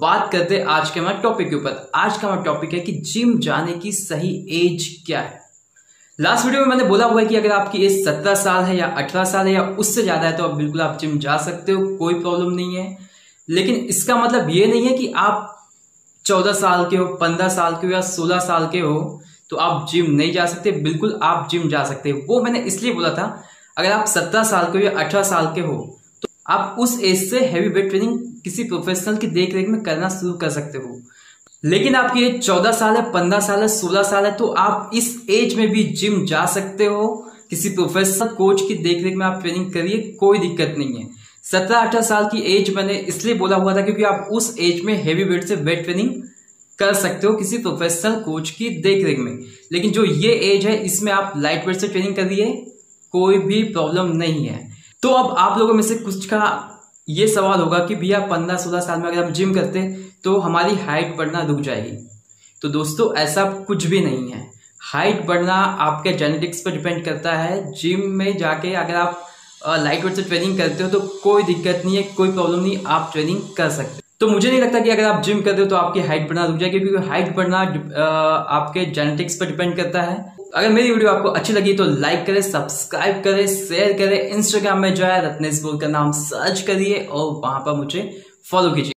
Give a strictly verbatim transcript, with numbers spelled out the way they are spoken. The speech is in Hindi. बात करते हैं आज के हमारे टॉपिक के ऊपर। आज का हमारा टॉपिक है कि जिम जाने की सही एज क्या है। लास्ट वीडियो में मैंने बोला हुआ है कि अगर आपकी एज सत्रह साल है या अठारह साल है या उससे ज्यादा है तो आप बिल्कुल आप जिम जा सकते हो, कोई प्रॉब्लम नहीं है। लेकिन इसका मतलब ये नहीं है कि आप चौदह साल के हो, पंद्रह साल के हो या सोलह साल के हो तो आप जिम नहीं जा सकते। बिल्कुल आप जिम जा सकते हो। वो मैंने इसलिए बोला था, अगर आप सत्रह साल के हो या अठारह साल के हो तो आप उस एज से हैवी वेट ट्रेनिंग किसी प्रोफेशनल की देखरेख में करना शुरू कर सकते हो। लेकिन आपकी एज चौदह साल है, पंद्रह साल है, सोलह साल है तो आप इस एज में भी जिम जा सकते हो। किसी प्रोफेशनल कोच की देखरेख में आप ट्रेनिंग करिए, कोई दिक्कत नहीं है। सत्रह अठारह साल की एज मैंने इसलिए बोला हुआ था क्योंकि आप उस एज में हैवी वेट से वेट ट्रेनिंग कर सकते हो किसी प्रोफेशनल कोच की देखरेख में। लेकिन जो ये एज है इसमें आप लाइट वेट से ट्रेनिंग करिए, कोई भी प्रॉब्लम नहीं है। तो अब आप लोगों में से कुछ का ये सवाल होगा कि भैया पंद्रह सोलह साल में अगर हम जिम करते तो हमारी हाइट बढ़ना रुक जाएगी। तो दोस्तों ऐसा कुछ भी नहीं है। हाइट बढ़ना आपके जेनेटिक्स पर डिपेंड करता है। जिम में जाके अगर आप लाइट वेट से ट्रेनिंग करते हो तो कोई दिक्कत नहीं है, कोई प्रॉब्लम नहीं, आप ट्रेनिंग कर सकते हो। तो मुझे नहीं लगता कि अगर आप जिम करते हो तो आपकी हाइट बढ़ना रुक जाएगी, क्योंकि हाइट बढ़ना आपके जेनेटिक्स पर डिपेंड करता है। अगर मेरी वीडियो आपको अच्छी लगी तो लाइक करें, सब्सक्राइब करें, शेयर करें। इंस्टाग्राम में जो है रत्नेश बोरकर नाम सर्च करिए और वहां पर मुझे फॉलो कीजिए।